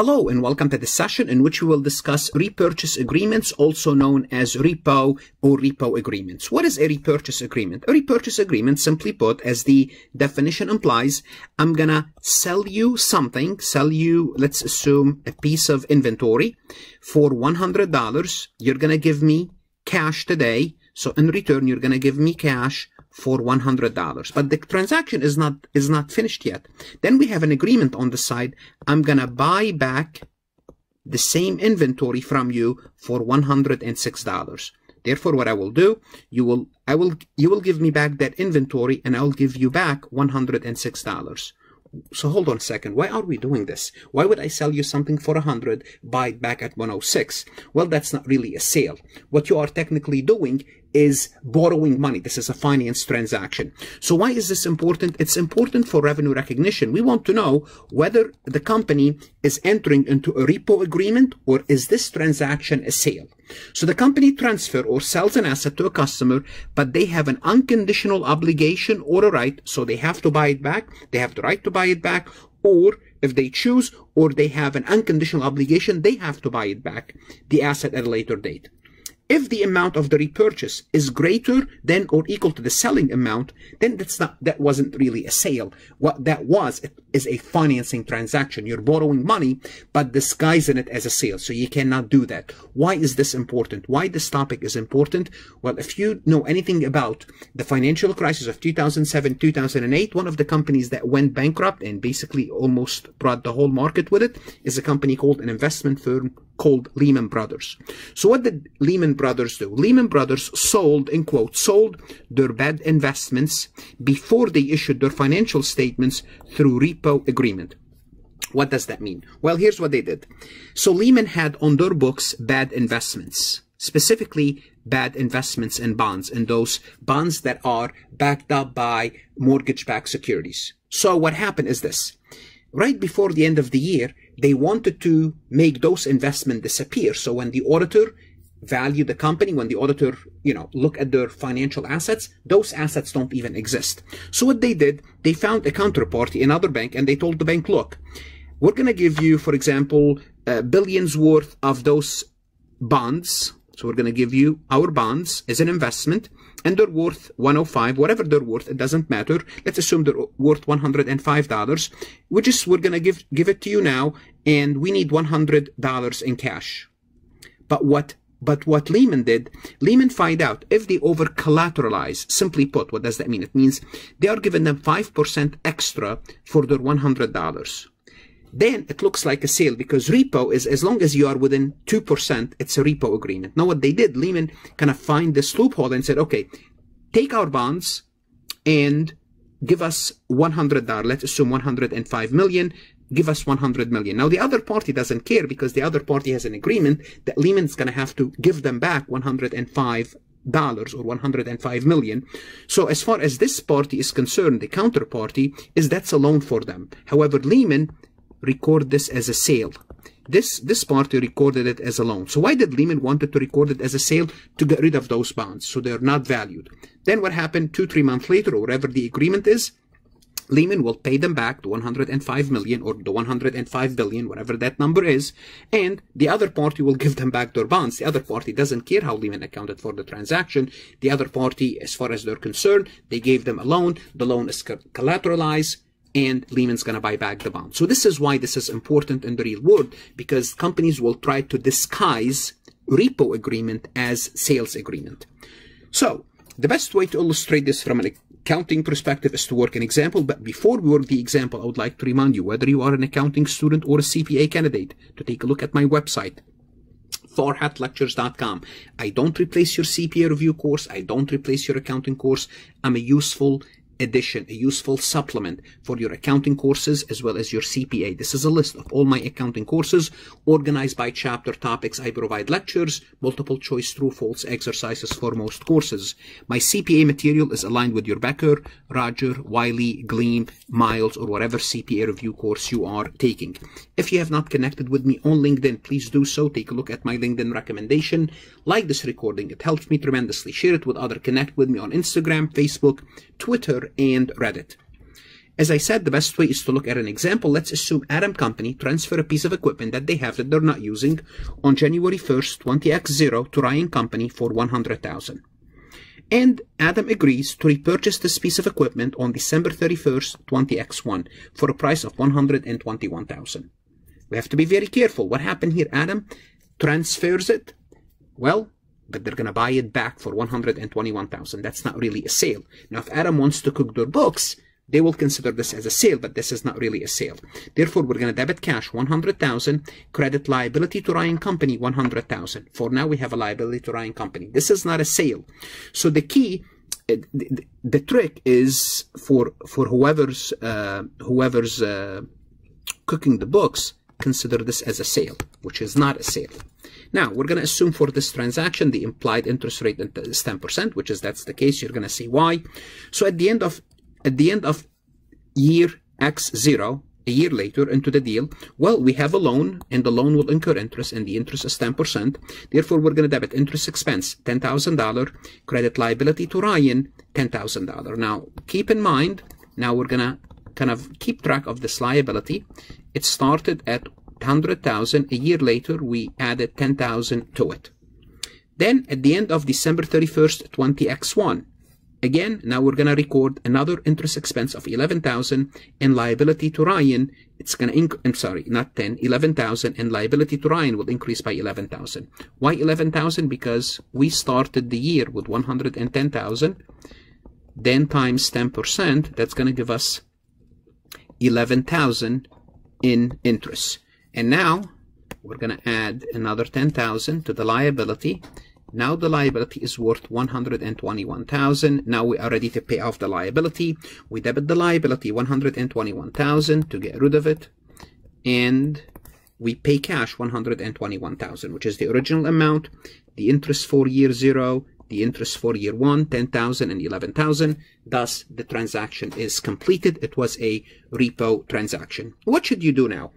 Hello and welcome to this session in which we will discuss repurchase agreements, also known as repo or repo agreements. What is a repurchase agreement? A repurchase agreement, simply put, as the definition implies, I'm gonna sell you something, let's assume a piece of inventory for $100. You're gonna give me cash today. So in return, you're gonna give me cash for $100, but the transaction is not finished yet. Then we have an agreement on the side. I'm gonna buy back the same inventory from you for $106. Therefore, what I will do, you will give me back that inventory, and I'll give you back $106. So hold on a second. Why are we doing this? Why would I sell you something for 100, buy it back at 106? Well, that's not really a sale. What you are technically doing is borrowing money. This is a finance transaction. So why is this important? It's important for revenue recognition. We want to know whether the company is entering into a repo agreement or is this transaction a sale. So the company transfers or sells an asset to a customer, but they have an unconditional obligation or a right, so they have to buy it back. They have the right to buy it back, or if they choose, or they have an unconditional obligation, they have to buy it back, the asset at a later date. If the amount of the repurchase is greater than or equal to the selling amount, then that wasn't really a sale. What that was is a financing transaction. You're borrowing money, but disguising it as a sale. So you cannot do that. Why is this important? Why this topic is important? Well, if you know anything about the financial crisis of 2007, 2008, one of the companies that went bankrupt and basically almost brought the whole market with it is a company called an investment firm called Lehman Brothers. So what did Lehman Brothers do? Lehman Brothers sold, in quote, sold their bad investments before they issued their financial statements through repo agreement. What does that mean? Well, here's what they did. So Lehman had on their books bad investments, specifically bad investments in bonds, and those bonds that are backed up by mortgage-backed securities. So what happened is this. Right before the end of the year, they wanted to make those investments disappear. So when the auditor value the company, when the auditor, you know, look at their financial assets, those assets don't even exist. So what they did, they found a counterparty, another bank, and they told the bank, look, we're going to give you, for example, billions worth of those bonds. So we're going to give you our bonds as an investment, and they're worth 105, whatever they're worth, it doesn't matter. Let's assume they're worth $105, which is, we're going to give it to you now, and we need $100 in cash. But what Lehman did, Lehman find out if they over collateralize, simply put, what does that mean? It means they are giving them 5% extra for their $100. Then it looks like a sale, because repo is, as long as you are within 2%, it's a repo agreement. Now what they did, Lehman kind of find this loophole and said, okay, take our bonds and give us $100. Let's assume 105 million. Give us 100 million. Now, the other party doesn't care, because the other party has an agreement that Lehman's going to have to give them back $105 or 105 million. So as far as this party is concerned, the counterparty, is that's a loan for them. However, Lehman recorded this as a sale. This party recorded it as a loan. So why did Lehman wanted to record it as a sale? To get rid of those bonds, so they're not valued. Then what happened 2-3 months later, or whatever the agreement is, Lehman will pay them back the 105 million or the 105 billion, whatever that number is, and the other party will give them back their bonds. The other party doesn't care how Lehman accounted for the transaction. The other party, as far as they're concerned, they gave them a loan. The loan is collateralized, and Lehman's going to buy back the bond. So this is why this is important in the real world, because companies will try to disguise repo agreement as sales agreement. So the best way to illustrate this from an accounting perspective is to work an example, but before we work the example, I would like to remind you, whether you are an accounting student or a CPA candidate, to take a look at my website, farhatlectures.com. I don't replace your CPA review course. I don't replace your accounting course. I'm a useful addition, a useful supplement for your accounting courses as well as your CPA. This is a list of all my accounting courses organized by chapter topics. I provide lectures, multiple choice, true, false exercises for most courses. My CPA material is aligned with your Becker, Roger, Wiley, Gleim, Miles, or whatever CPA review course you are taking. If you have not connected with me on LinkedIn, please do so. Take a look at my LinkedIn recommendation. Like this recording. It helps me tremendously. Share it with others. Connect with me on Instagram, Facebook, Twitter, and Reddit. As I said, the best way is to look at an example. Let's assume Adam Company transfer a piece of equipment that they have that they're not using on January 1st, 20X0 to Ryan Company for $100,000. And Adam agrees to repurchase this piece of equipment on December 31st, 20X1 for a price of $121,000. We have to be very careful. What happened here? Adam transfers it. Well, but they're going to buy it back for $121,000. That's not really a sale. Now, if Adam wants to cook their books, they will consider this as a sale, but this is not really a sale. Therefore, we're going to debit cash $100,000, credit liability to Ryan Company $100,000. For now, we have a liability to Ryan Company. This is not a sale. So the key, the trick is for whoever's cooking the books, consider this as a sale, which is not a sale. Now, we're going to assume for this transaction, the implied interest rate is 10%, which is that's the case. You're going to see why. So at the end of year X0, a year later into the deal, well, we have a loan and the loan will incur interest and the interest is 10%. Therefore, we're going to debit interest expense, $10,000, credit liability to Ryan, $10,000. Now, keep in mind, now we're going to kind of keep track of this liability. It started at $100,000. A year later, we added $10,000 to it. Then at the end of December 31st, 20X1, again, now we're going to record another interest expense of $11,000 and liability to Ryan. It's going to, I'm sorry, not 10, $11,000 and liability to Ryan will increase by $11,000. Why $11,000? Because we started the year with $110,000, then times 10%, that's going to give us $11,000 in interest. And now we're going to add another $10,000 to the liability. Now the liability is worth $121,000. Now we are ready to pay off the liability. We debit the liability $121,000 to get rid of it. And we pay cash $121,000, which is the original amount, the interest for year zero, the interest for year one, $10,000 and $11,000. Thus, the transaction is completed. It was a repo transaction. What should you do now?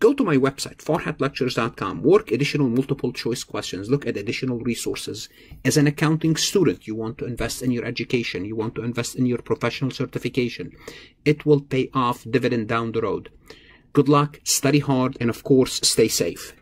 Go to my website, farhatlectures.com, work additional multiple choice questions, look at additional resources. As an accounting student, you want to invest in your education, you want to invest in your professional certification. It will pay off dividend down the road. Good luck, study hard, and of course, stay safe.